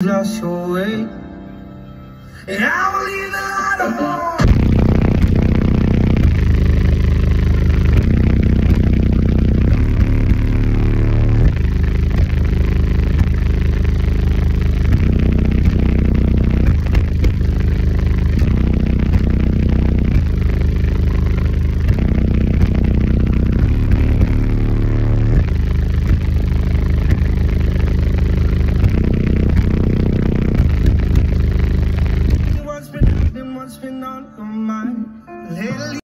Lost your way, and I will leave the light on.